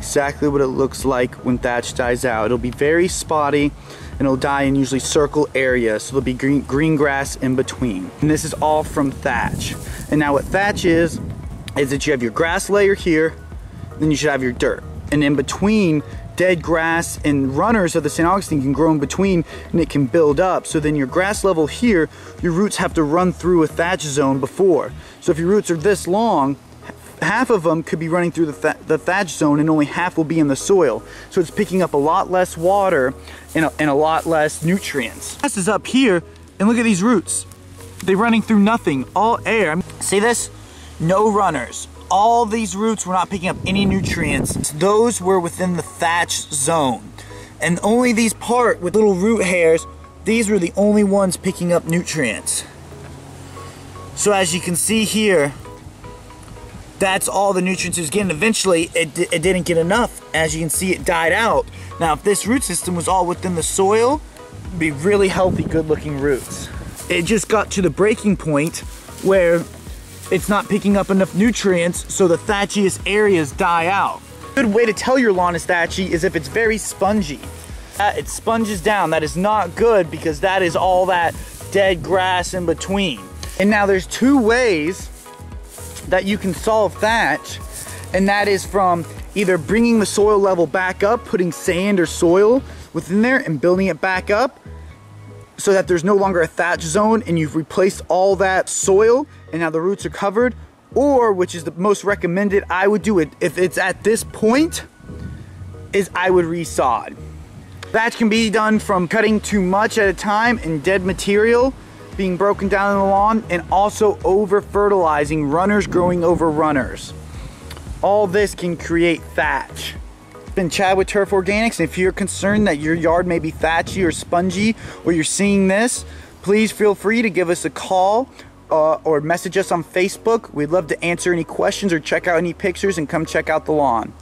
exactly what it looks like when thatch dies out. It'll be very spotty and it'll die in usually circle areas, so there'll be green grass in between. And this is all from thatch. And now what thatch is that you have your grass layer here, then you should have your dirt. And in between, dead grass and runners of the St. Augustine can grow in between and it can build up. So then your grass level here, your roots have to run through a thatch zone before. So if your roots are this long, half of them could be running through the thatch zone and only half will be in the soil. So it's picking up a lot less water and a lot less nutrients. Grass is up here and look at these roots. They're running through nothing, all air. See this? No runners. All these roots were not picking up any nutrients. Those were within the thatch zone. And only these part with little root hairs, these were the only ones picking up nutrients. So as you can see here, that's all the nutrients it was getting. Eventually, it didn't get enough. As you can see, it died out. Now, if this root system was all within the soil, it'd be really healthy, good-looking roots. It just got to the breaking point where it's not picking up enough nutrients, so the thatchiest areas die out. A good way to tell your lawn is thatchy is if it's very spongy. It sponges down. That is not good because that is all that dead grass in between. And now there's two ways that you can solve thatch, and that is from either bringing the soil level back up, putting sand or soil within there and building it back up so that there's no longer a thatch zone and you've replaced all that soil and now the roots are covered, or, which is the most recommended, I would do it if it's at this point, is I would resod. Thatch can be done from cutting too much at a time and dead material being broken down in the lawn, and also over-fertilizing, runners growing over runners. All this can create thatch. It's been Chad with Turf Organics, and if you're concerned that your yard may be thatchy or spongy, or you're seeing this, please feel free to give us a call or message us on Facebook. We'd love to answer any questions or check out any pictures and come check out the lawn.